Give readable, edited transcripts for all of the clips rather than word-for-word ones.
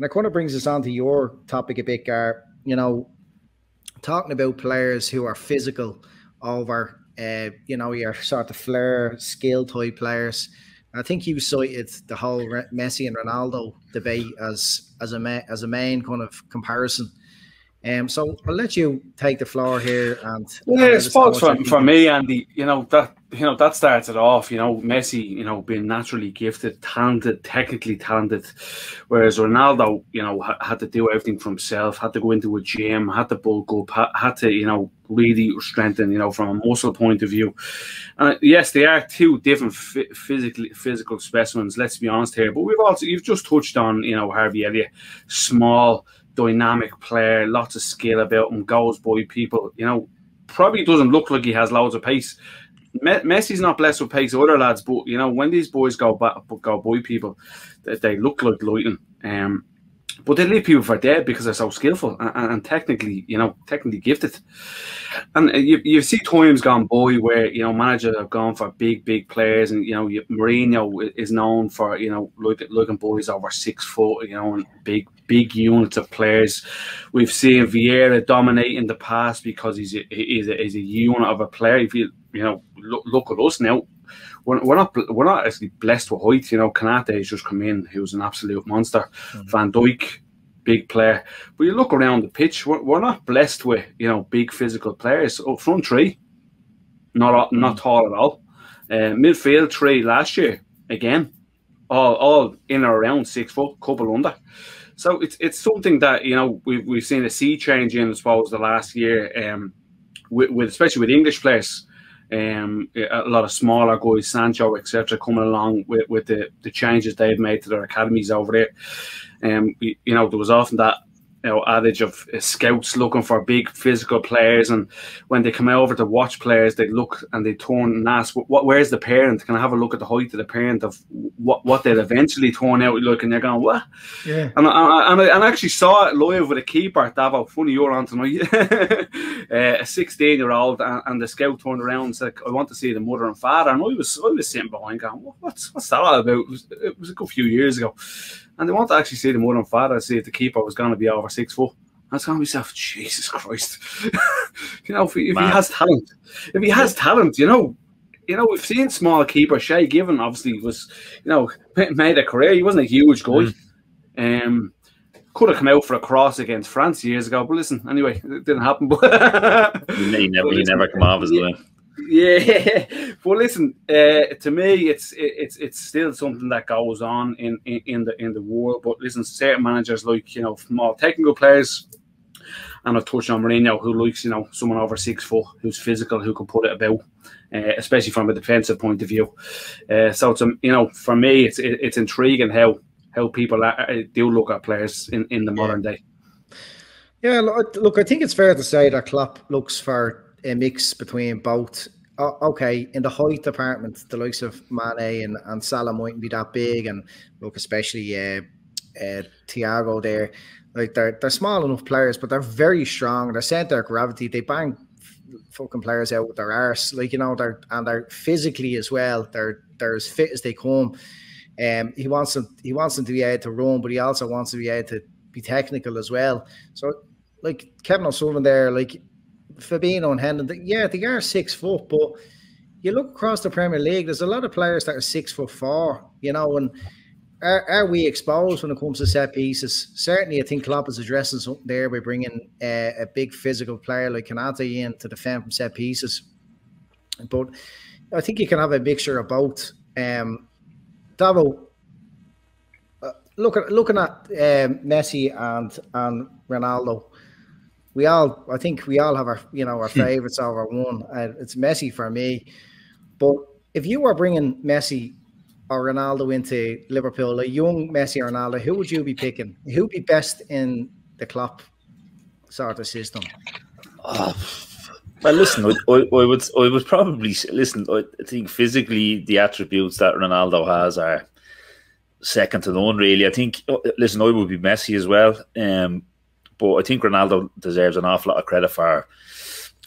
And it kind of brings us on to your topic a bit, Gar. You know, talking about players who are physical over, you know, your sort of flair, skill type players. I think you cited the whole Messi and Ronaldo debate as a main kind of comparison. So I'll let you take the floor here. And yeah, I suppose for me, Andy, that started off. Messi, being naturally gifted, talented, technically talented, whereas Ronaldo, had to do everything for himself. Had to go into a gym. Had to bulk up. Had to, really strengthen. From a muscle point of view. And yes, they are two different physical specimens. Let's be honest here. But you've just touched on, Harvey Elliott, small, dynamic player, lots of skill about him, goals by people. Probably doesn't look like he has loads of pace. Messi's not blessed with pace, other lads, but when these boys go by people, they look like lightning. But they leave people for dead because they're so skillful and technically, technically gifted. And you see times gone by where managers have gone for big players, and Mourinho is known for looking boys over 6 foot, and big units of players. We've seen Vieira dominate in the past because he's a unit of a player. If you look at us now. We're not actually blessed with height. Kanata has just come in, who's an absolute monster. Van Dijk, big player. But you look around the pitch, we're not blessed with big physical players. Oh, front three, not tall at all. Midfield three last year again, all in or around 6 foot, couple under. So it's something that we've seen a sea change in, I suppose, the last year, with especially with English players. A lot of smaller guys, Sancho, etc., coming along with the changes they've made to their academies over there. There was often that adage of scouts looking for big physical players, and when they come over to watch players, they look and they turn and ask, where's the parent? Can I have a look at the height of the parent of what they'll eventually turn out like? And they're going, what? Yeah. And I actually saw it live with a keeper, Davo. Funny you're on tonight. A 16-year-old, and the scout turned around and said, I want to see the mother and father. And I was sitting behind going, what's that all about? It was a good few years ago. And they want to actually see the mother and father, see if the keeper was going to be over 6 foot. I was going to myself, Jesus Christ. If he has talent, we've seen small keeper Shay Given, obviously was, made a career. He wasn't a huge guy. Could have come out for a cross against France years ago, but listen, anyway, it didn't happen. he never come off as well. Yeah, well, listen. To me, it's still something that goes on in the world. But listen, certain managers like more technical players, and I've touched on Mourinho, who likes someone over 6 foot, who's physical, who can put it about, especially from a defensive point of view. So it's for me, it's intriguing how people do look at players in the modern day. Yeah, look, I think it's fair to say that Klopp looks for a mix between both. Okay, in the height department, the likes of Mane and Salah mightn't be that big, and look, especially Thiago there, like they're small enough players, but they're very strong. Their centre of gravity, they bang fucking players out with their arse, like they're physically as well. They're as fit as they come. He wants them to be able to run, but he also wants to be able to be technical as well. So like Kevin O'Sullivan there, like Fabinho and Henderson, yeah, they are 6 foot, but you look across the Premier League, there's a lot of players that are 6 foot 4, and are we exposed when it comes to set pieces? Certainly, I think Klopp is addressing something there by bringing a big physical player like Kanata in to defend from set pieces. But I think you can have a mixture of both. Davo, looking at Messi and Ronaldo, I think we all have our, our favourites over one. It's Messi for me. But if you were bringing Messi or Ronaldo into Liverpool, a young Messi or Ronaldo, who would you be picking? Who would be best in the Klopp sort of system? Oh, well, listen, I would probably listen. I think physically the attributes that Ronaldo has are second to none, really. I think, listen, I would be Messi as well. But I think Ronaldo deserves an awful lot of credit for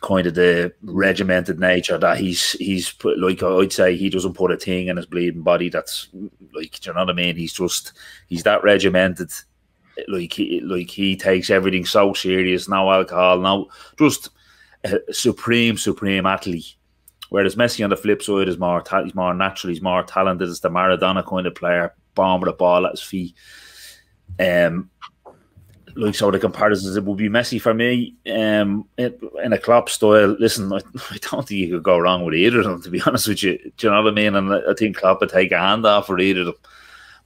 kind of the regimented nature that he's put. Like, I'd say he doesn't put a thing in his bleeding body. That's like, do you know what I mean? He's that regimented Like he takes everything so serious. No alcohol, no, just a supreme athlete. Whereas Messi on the flip side is more, he's more natural, he's more talented. It's the Maradona kind of player, born with a ball at his feet. Like, so the comparisons, it would be Messi for me. In a Klopp style, listen, I don't think you could go wrong with either of them, to be honest with you. Do you know what I mean? And I think Klopp would take a hand off for either of them.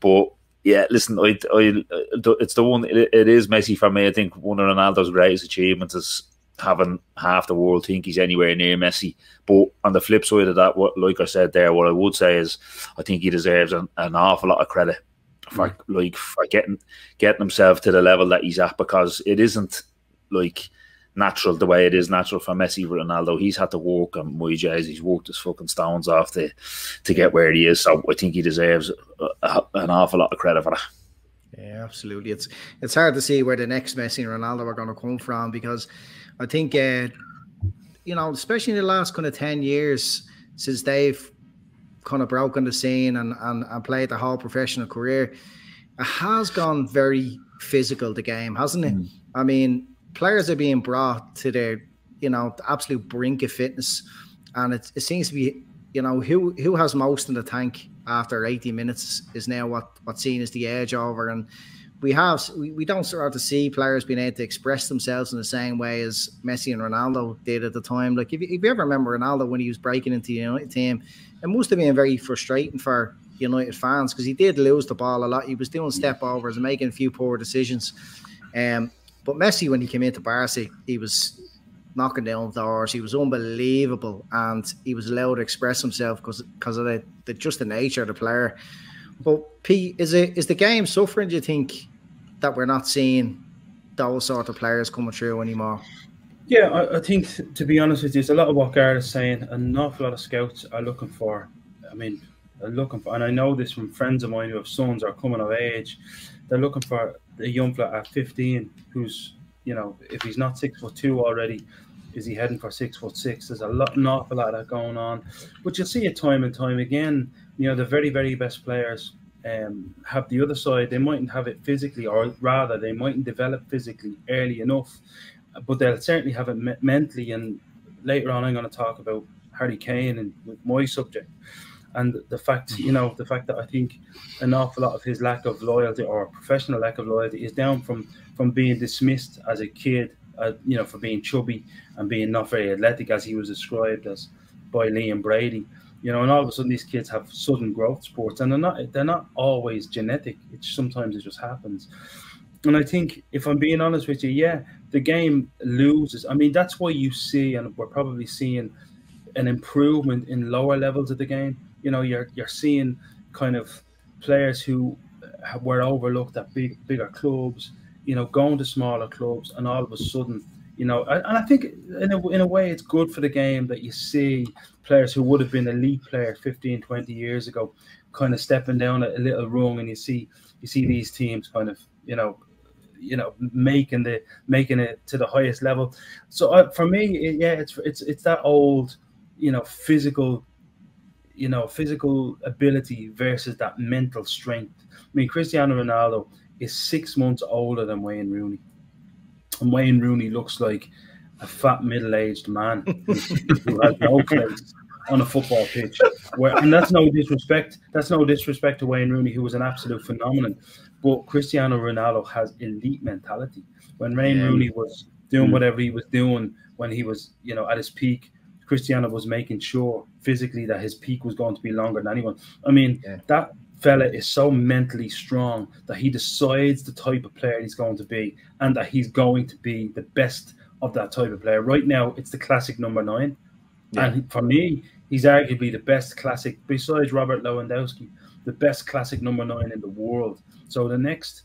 But yeah, listen, it's the one. It is Messi for me. I think one of Ronaldo's greatest achievements is having half the world think he's anywhere near Messi. But on the flip side of that, what, like I said there, what I would say is I think he deserves an awful lot of credit for getting himself to the level that he's at, because it isn't like natural the way it is natural for Messi for Ronaldo. He's had to work, and he's worked his fucking stones off to get where he is. So I think he deserves an awful lot of credit for that. Yeah, absolutely. It's hard to see where the next Messi and Ronaldo are going to come from, because I think you know, especially in the last kind of 10 years since they've kind of broken the scene and played the whole professional career, it has gone very physical, the game, hasn't it? Mm. I mean, players are being brought to their, you know, the absolute brink of fitness, and it seems to be, you know, who has most in the tank after 80 minutes is now what's seen as the edge over, and we don't start to see players being able to express themselves in the same way as Messi and Ronaldo did at the time. Like, if you ever remember Ronaldo when he was breaking into the United team, it must have been very frustrating for United fans, because he did lose the ball a lot. He was doing step overs and making a few poor decisions. But Messi, when he came into Barca, he was knocking down doors. He was unbelievable, and he was allowed to express himself because of just the nature of the player. But P, is the game suffering, do you think, that we're not seeing those sort of players coming through anymore? Yeah, I think, to be honest with you, it's a lot of what Gareth is saying. An awful lot of scouts are looking for, and I know this from friends of mine who have sons are coming of age. They're looking for a young fella at 15 who's, you know, if he's not 6'2" already, is he heading for 6'6"? There's an awful lot of that going on, but you'll see it time and time again. You know, the very, very best players have the other side. They mightn't have it physically, or rather, they mightn't develop physically early enough, but they'll certainly have it mentally. And later on, I'm going to talk about Harry Kane and with my subject, and the fact that I think an awful lot of his lack of loyalty, or professional lack of loyalty, is down from being dismissed as a kid, you know, for being chubby and being not very athletic, as he was described as by Liam Brady. You know, and all of a sudden these kids have sudden growth spurts, and they're not always genetic. Sometimes it just happens. And I think, if I'm being honest with you, yeah, the game loses. I mean, that's why you see, and we're probably seeing an improvement in lower levels of the game. You know, you're seeing kind of players who were overlooked at bigger clubs, you know, going to smaller clubs, and all of a sudden, you know, and I think in a way it's good for the game that you see players who would have been elite players 15, 20 years ago kind of stepping down a little rung, and you see these teams kind of, you know, making it to the highest level. So for me, yeah, it's that old, you know, physical ability versus that mental strength. I mean, Cristiano Ronaldo is 6 months older than Wayne Rooney, and Wayne Rooney looks like a fat middle-aged man who has no place on a football pitch. And that's no disrespect. That's no disrespect to Wayne Rooney, who was an absolute phenomenon. But Cristiano Ronaldo has elite mentality. When Wayne Rooney was doing whatever he was doing when he was, you know, at his peak, Cristiano was making sure physically that his peak was going to be longer than anyone. I mean, that fella is so mentally strong that he decides the type of player he's going to be, and that he's going to be the best of that type of player. Right now, it's the classic number 9. Yeah. And for me, he's arguably the best classic, besides Robert Lewandowski, the best classic number 9 in the world. So the next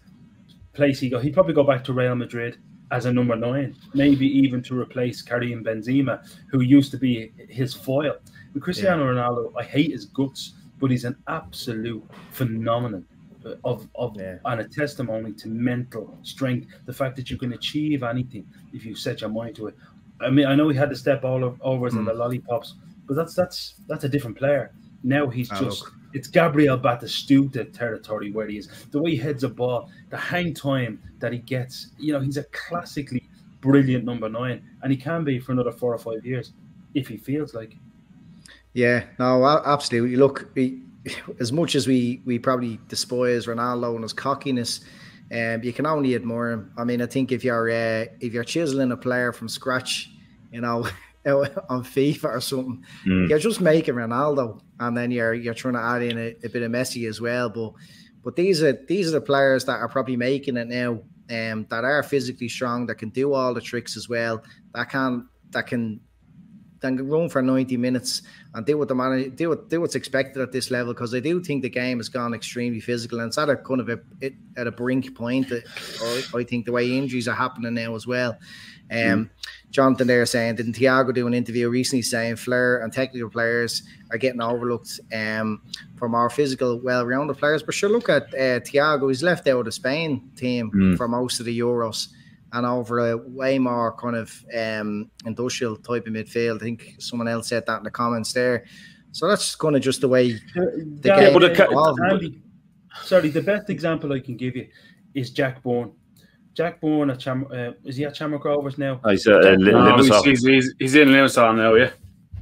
place he'd probably go back to Real Madrid as a number 9, maybe even to replace Karim Benzema, who used to be his foil. With Cristiano Ronaldo, I hate his guts, but he's an absolute phenomenon and a testimony to mental strength. The fact that you can achieve anything if you set your mind to it. I mean, I know he had the step overs and the lollipops, but that's a different player. Now he's just It's Gabriel Batistuta territory where he is. The way he heads a ball, the hang time that he gets, you know, he's a classically brilliant number 9, and he can be for another 4 or 5 years if he feels like. Yeah, no, absolutely. Look, as much as we probably despise Ronaldo and his cockiness, you can only admire him. I mean, I think if you're chiseling a player from scratch, you know, on FIFA or something, you're just making Ronaldo, and then you're trying to add in a bit of Messi as well. But these are the players that are probably making it now, that are physically strong, that can do all the tricks as well, that can run for 90 minutes and do what the manager do what's expected at this level, because I do think the game has gone extremely physical, and it's at a kind of at a brink point. I think the way injuries are happening now as well. Jonathan there saying, didn't Thiago do an interview recently saying flair and technical players are getting overlooked from our physical, well-rounded players? But sure, look at Thiago. He's left out of the Spain team for most of the Euros, and over a way more kind of industrial type of midfield. I think someone else said that in the comments there. So that's kind of just the way the game evolved. Sorry, the best example I can give you is Jack Bourne. Jack Bourne, is he at Shamrock Rovers now? Oh, he's in Limassol now, yeah.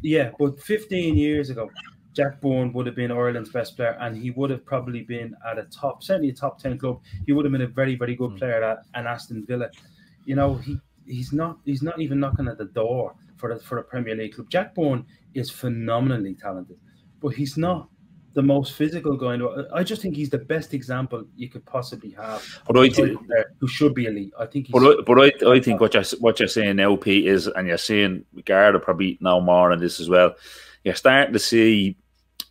Yeah, but 15 years ago, Jack Bourne would have been Ireland's best player, and he would have probably been at certainly a top 10 club. He would have been a very, very good player at an Aston Villa. You know, he's not even knocking at the door for a Premier League club. Jack Bourne is phenomenally talented, but he's not the most physical guy. I just think he's the best example you could possibly have. But I think who should be elite. I think. But I think what you're saying now, Pete, is, and you're saying Garda probably now more on this as well. You're starting to see.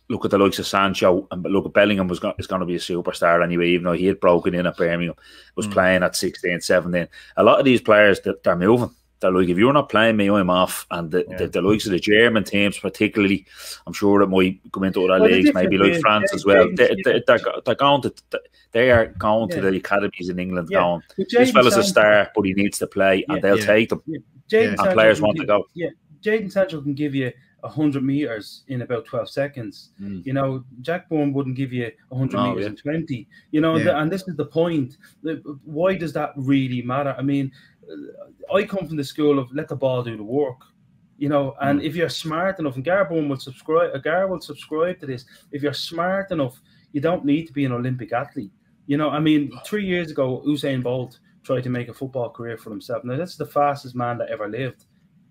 Look at the likes of Sancho, and look at Bellingham is going to be a superstar anyway. Even though he had broken in at Birmingham, was playing at 16, 17. A lot of these players, they're moving. They're like, if you're not playing me, I'm off. And the likes of the German teams, particularly, I'm sure it might come into other leagues, maybe like France as well. They are going to the academies in England. Yeah. Going, this fella's a star, but he needs to play, and they'll take them. And Sancho players want to go. Yeah, Jadon Sancho can give you 100 meters in about 12 seconds. You know, Jack Bourne wouldn't give you 100 meters in 20. You know, and this is the point. Why does that really matter? I mean, I come from the school of let the ball do the work. You know, and if you're smart enough, and Gar Bourne will subscribe. Gar will subscribe to this. If you're smart enough, you don't need to be an Olympic athlete. You know, I mean, 3 years ago, Usain Bolt tried to make a football career for himself. Now that's the fastest man that ever lived,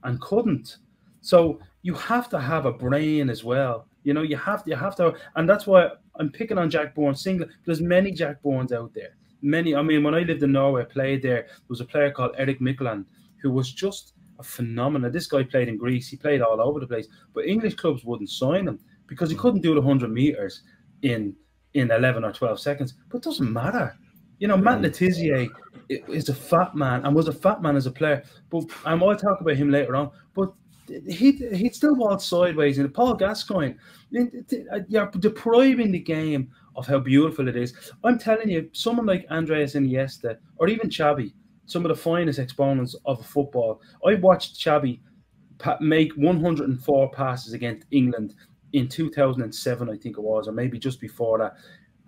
and couldn't. So you have to have a brain as well. You know, you have to, and that's why I'm picking on Jack Bourne single. There's many Jack Bournes out there. Many. I mean, when I lived in Norway, I played there. There was a player called Erik Mykland who was just a phenomenon. This guy played in Greece. He played all over the place, but English clubs wouldn't sign him because he couldn't do the 100 meters in 11 or 12 seconds. But it doesn't matter. You know, Matt Letizia is a fat man and was a fat man as a player. But I will talk about him later on. But he'd still walk sideways. And Paul Gascoigne, you're depriving the game of how beautiful it is. I'm telling you, someone like Andreas Iniesta or even Xabi, some of the finest exponents of football. I watched Xabi make 104 passes against England in 2007, I think it was, or maybe just before that,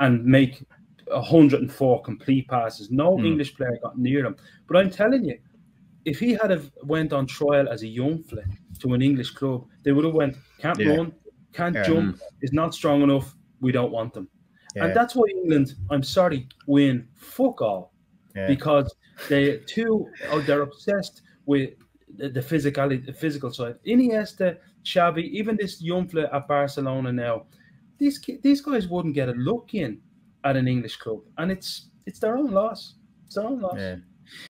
and make 104 complete passes. No English player got near him. But I'm telling you, if he had have went on trial as a young flick to an English club, they would have went, can't run, can't jump, is not strong enough, we don't want them. And that's why England, I'm sorry, win fuck all. Because they're obsessed with the physical side. Iniesta, Xabi, even this young flick at Barcelona now, these guys wouldn't get a look in at an English club. And it's their own loss. It's their own loss.